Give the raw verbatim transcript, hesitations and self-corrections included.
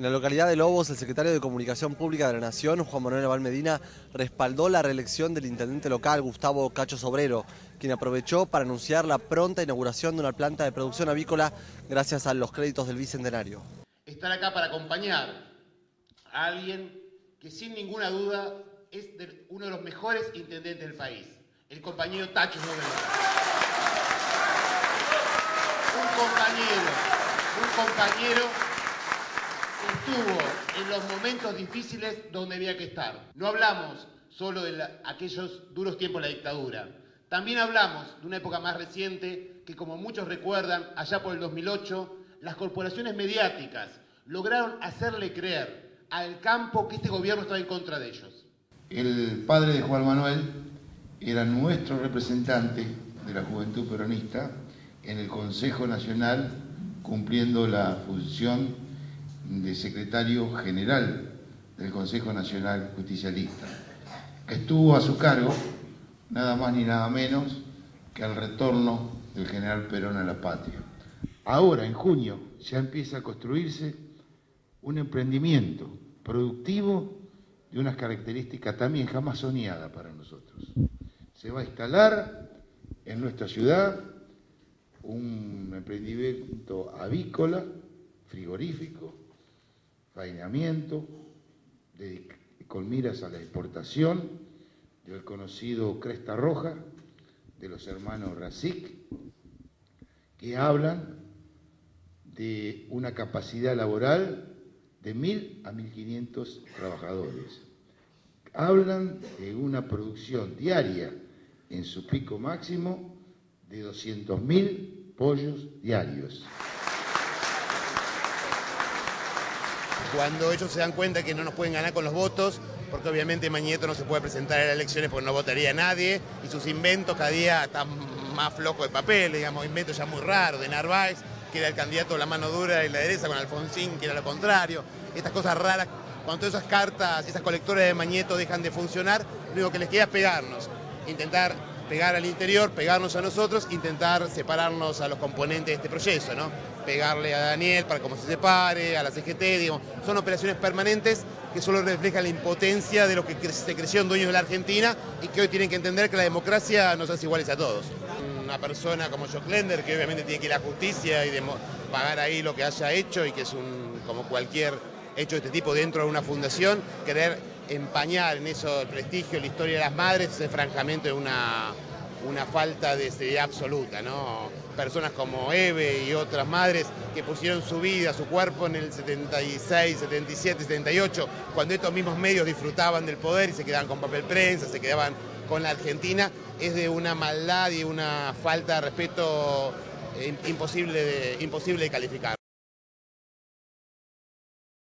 En la localidad de Lobos, el secretario de Comunicación Pública de la Nación, Juan Manuel Abal Medina, respaldó la reelección del intendente local, Gustavo Cacho Sobrero, quien aprovechó para anunciar la pronta inauguración de una planta de producción avícola gracias a los créditos del Bicentenario. Estar acá para acompañar a alguien que sin ninguna duda es uno de los mejores intendentes del país, el compañero Cacho Sobrero. Un compañero, un compañero... estuvo en los momentos difíciles donde había que estar. No hablamos solo de la, aquellos duros tiempos de la dictadura. También hablamos de una época más reciente que, como muchos recuerdan, allá por el dos mil ocho, las corporaciones mediáticas lograron hacerle creer al campo que este gobierno estaba en contra de ellos. El padre de Juan Manuel era nuestro representante de la Juventud Peronista en el Consejo Nacional, cumpliendo la función de secretario general del Consejo Nacional Justicialista, que estuvo a su cargo nada más ni nada menos que el retorno del general Perón a la patria. Ahora, en junio, ya empieza a construirse un emprendimiento productivo de unas características también jamás soñadas para nosotros. Se va a instalar en nuestra ciudad un emprendimiento avícola, frigorífico, faenamiento, de, con miras a la exportación del conocido Cresta Roja, de los hermanos Racic, que hablan de una capacidad laboral de mil a mil quinientos trabajadores. Hablan de una producción diaria en su pico máximo de doscientos mil pollos diarios. Cuando ellos se dan cuenta que no nos pueden ganar con los votos, porque obviamente Magnetto no se puede presentar a las elecciones porque no votaría a nadie, y sus inventos cada día están más flojos de papel, digamos, inventos ya muy raros, de Narváez, que era el candidato de la mano dura y la derecha, con Alfonsín, que era lo contrario, estas cosas raras. Cuando todas esas cartas, esas colectoras de Magnetto dejan de funcionar, lo único que les queda es pegarnos, intentar pegar al interior, pegarnos a nosotros, intentar separarnos a los componentes de este proceso, ¿no? Pegarle a Daniel para cómo se separe, a la C G T, digamos, son operaciones permanentes que solo reflejan la impotencia de los que se creyeron dueños de la Argentina y que hoy tienen que entender que la democracia nos hace iguales a todos. Una persona como Jochlender, que obviamente tiene que ir a la justicia y pagar ahí lo que haya hecho, y que es un, como cualquier hecho de este tipo dentro de una fundación, querer empañar en eso el prestigio, la historia de las madres, es francamente una, una falta de seriedad absoluta, ¿no? Personas como Hebe y otras madres que pusieron su vida, su cuerpo en el setenta y seis, setenta y siete, setenta y ocho, cuando estos mismos medios disfrutaban del poder y se quedaban con papel prensa, se quedaban con la Argentina, es de una maldad y una falta de respeto imposible de, imposible de calificar.